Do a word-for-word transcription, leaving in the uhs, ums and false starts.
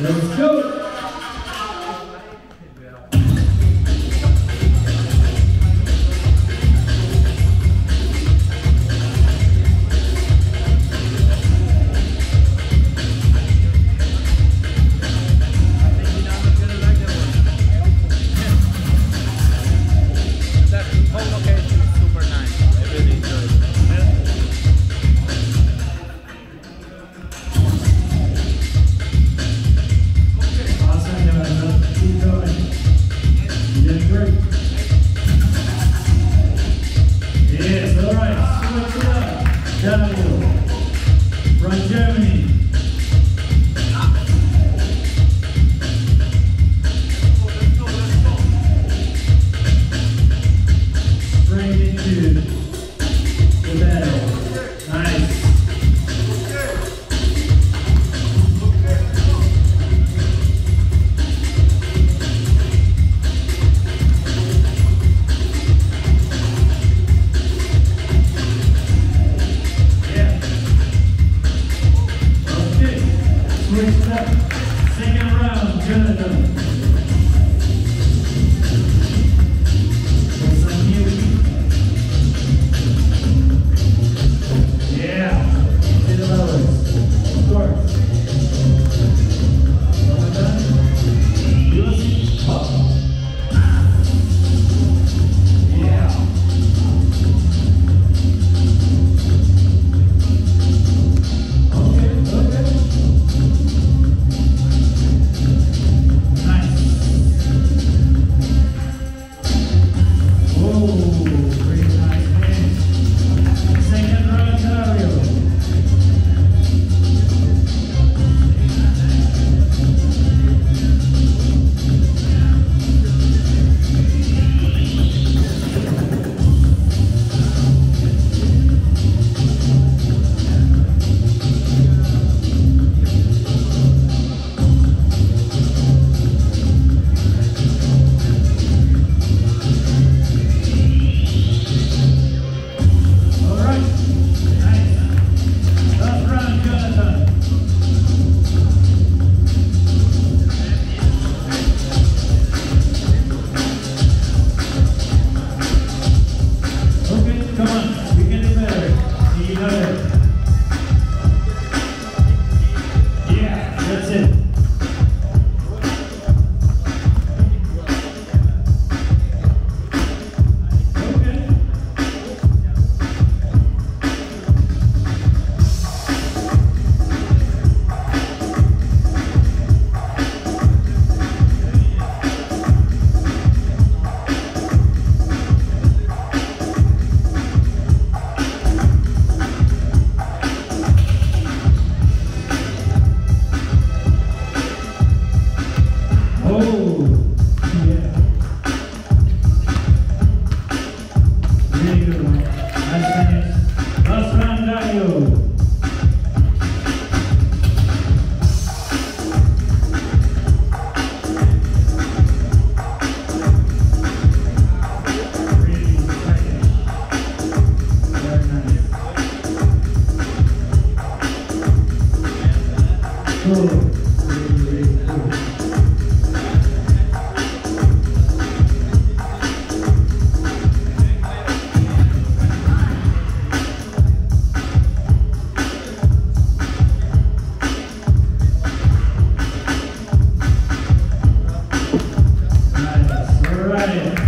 Let's go. Right.